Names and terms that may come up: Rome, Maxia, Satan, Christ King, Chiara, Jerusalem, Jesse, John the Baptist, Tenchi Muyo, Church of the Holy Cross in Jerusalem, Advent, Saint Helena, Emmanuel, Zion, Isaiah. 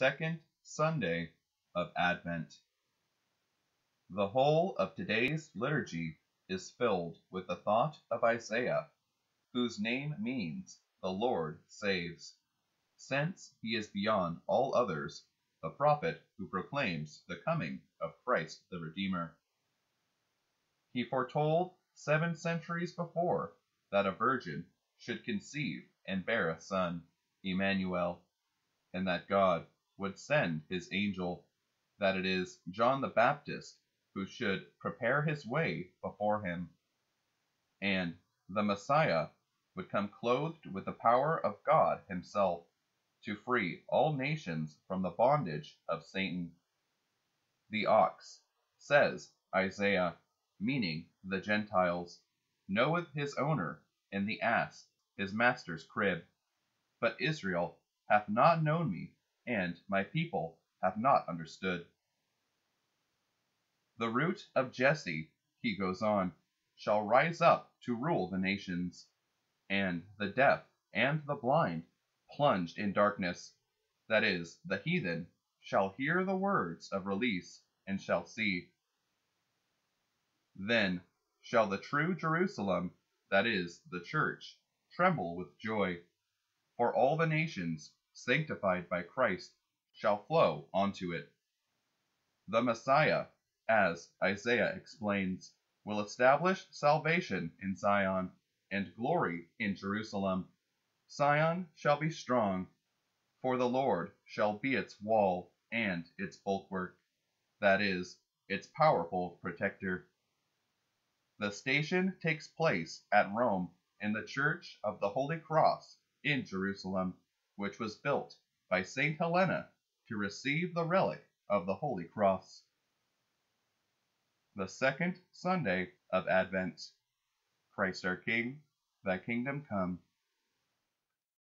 second Sunday of Advent. The whole of today's liturgy is filled with the thought of Isaiah, whose name means the Lord saves, since he is beyond all others the prophet who proclaims the coming of Christ the Redeemer. He foretold 7 centuries before that a virgin should conceive and bear a son, Emmanuel, and that God would send his angel, that it is John the Baptist who should prepare his way before him. And the Messiah would come clothed with the power of God himself to free all nations from the bondage of Satan. The ox, says Isaiah, meaning the Gentiles, knoweth his owner, and the ass his master's crib. But Israel hath not known me, and my people hath not understood. The root of Jesse, he goes on, shall rise up to rule the nations, and the deaf and the blind plunged in darkness, that is, the heathen, shall hear the words of release and shall see. Then shall the true Jerusalem, that is, the church, tremble with joy, for all the nations, sanctified by Christ, shall flow onto it. The Messiah, as Isaiah explains, will establish salvation in Zion and glory in Jerusalem. Zion shall be strong, for the Lord shall be its wall and its bulwark, that is, its powerful protector. The station takes place at Rome in the Church of the Holy Cross in Jerusalem, which was built by Saint Helena to receive the relic of the Holy Cross. The second Sunday of Advent. Christ our King, thy kingdom come.